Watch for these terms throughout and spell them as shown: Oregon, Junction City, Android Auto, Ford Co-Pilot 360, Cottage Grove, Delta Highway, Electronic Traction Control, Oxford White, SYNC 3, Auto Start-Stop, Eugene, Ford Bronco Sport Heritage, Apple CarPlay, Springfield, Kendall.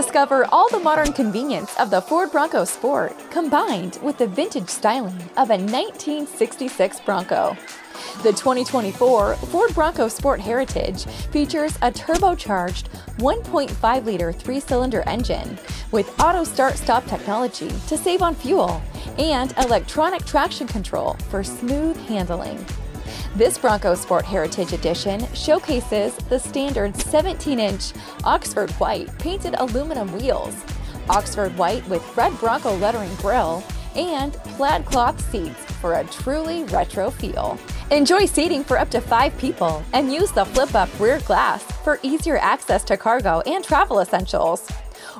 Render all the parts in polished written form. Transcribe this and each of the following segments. Discover all the modern convenience of the Ford Bronco Sport, combined with the vintage styling of a 1966 Bronco. The 2024 Ford Bronco Sport Heritage features a turbocharged 1.5-liter three-cylinder engine with Auto Start-Stop technology to save on fuel and electronic traction control for smooth handling. This Bronco Sport Heritage Edition showcases the standard 17-inch Oxford White painted aluminum wheels, Oxford White with red Bronco lettering grille, and plaid cloth seats for a truly retro feel. Enjoy seating for up to 5 people and use the flip-up rear glass for easier access to cargo and travel essentials.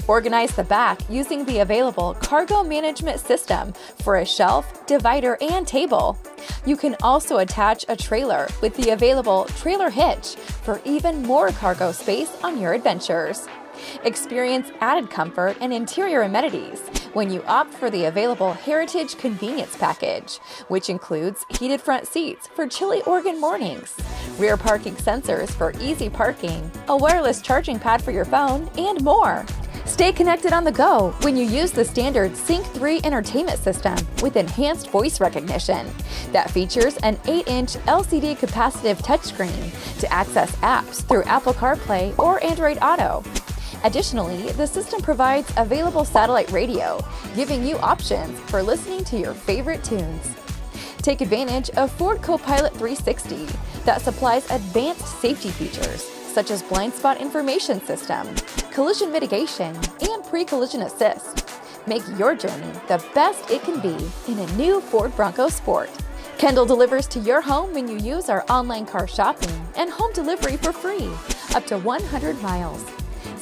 Organize the back using the available cargo management system for a shelf, divider, and table. You can also attach a trailer with the available trailer hitch for even more cargo space on your adventures. Experience added comfort and interior amenities when you opt for the available Heritage Convenience Package, which includes heated front seats for chilly Oregon mornings, rear parking sensors for easy parking, a wireless charging pad for your phone, and more. Stay connected on the go when you use the standard SYNC 3 entertainment system with enhanced voice recognition that features an 8-inch LCD capacitive touchscreen to access apps through Apple CarPlay or Android Auto. Additionally, the system provides available satellite radio, giving you options for listening to your favorite tunes. Take advantage of Ford Co-Pilot 360 that supplies advanced safety features such as blind spot information system, collision mitigation, and pre-collision assist. Make your journey the best it can be in a new Ford Bronco Sport. Kendall delivers to your home when you use our online car shopping and home delivery for free, up to 100 miles.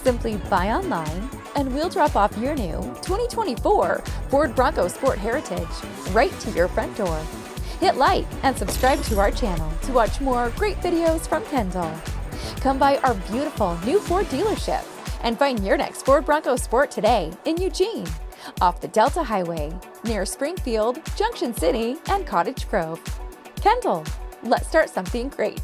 Simply buy online and we'll drop off your new 2024 Ford Bronco Sport Heritage right to your front door. Hit like and subscribe to our channel to watch more great videos from Kendall. Come by our beautiful new Ford dealership and find your next Ford Bronco Sport today in Eugene, off the Delta Highway, near Springfield, Junction City, and Cottage Grove. Kendall, let's start something great.